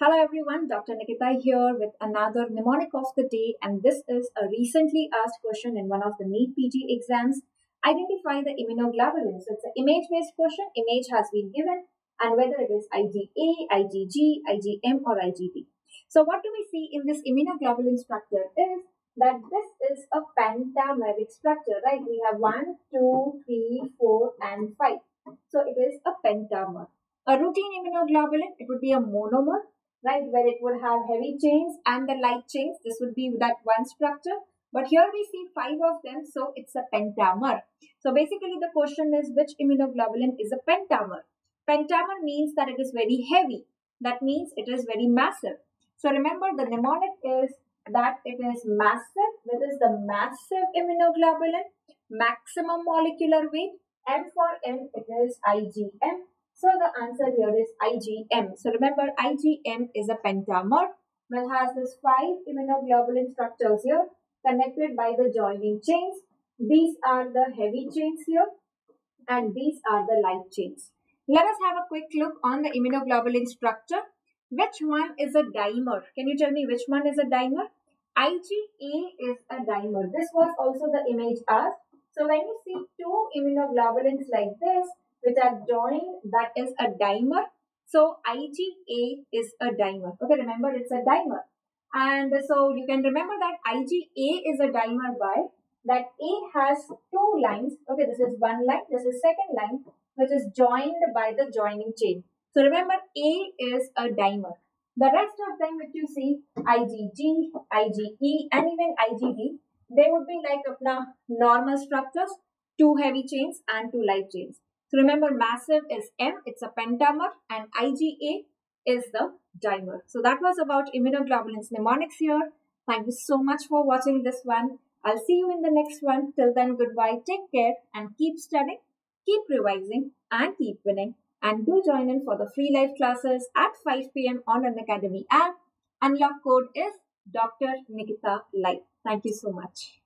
Hello everyone, Dr. Nikita here with another mnemonic of the day, and this is a recently asked question in one of the NEET PG exams. Identify the immunoglobulin. So it's an image-based question, image has been given, and whether it is IgA, IgG, IgM or IgD. So what do we see in this immunoglobulin structure is that this is a pentameric structure, right? We have 1, 2, 3, 4 and 5. So it is a pentamer. A routine immunoglobulin, it would be a monomer, right, where it would have heavy chains and the light chains. This would be that one structure. But here we see 5 of them, so it's a pentamer. So basically the question is, which immunoglobulin is a pentamer? Pentamer means that it is very heavy. That means it is very massive. So remember, the mnemonic is that it is massive. This is the massive immunoglobulin. Maximum molecular weight. M for M, it is IgM. So the answer here is IgM. So remember, IgM is a pentamer. It has this 5 immunoglobulin structures here connected by the joining chains. These are the heavy chains here and these are the light chains. Let us have a quick look on the immunoglobulin structure. Which one is a dimer? Can you tell me which one is a dimer? IgA is a dimer. This was also the image asked. So when you see 2 immunoglobulins like this, which are joined, that is a dimer. So IgA is a dimer. Okay, remember it's a dimer. And so you can remember that IgA is a dimer by that A has 2 lines. Okay, this is one line, this is second line, which is joined by the joining chain. So remember, A is a dimer. The rest of them which you see, IgG, IgE and even IgD, they would be like normal structures, 2 heavy chains and 2 light chains. So remember, massive is M, it's a pentamer, and IgA is the dimer. So that was about immunoglobulins mnemonics here. Thank you so much for watching this one. I'll see you in the next one. Till then, goodbye, take care and keep studying, keep revising and keep winning. And do join in for the free live classes at 5 PM on Unacademy app. And your code is Dr. Nikita Live. Thank you so much.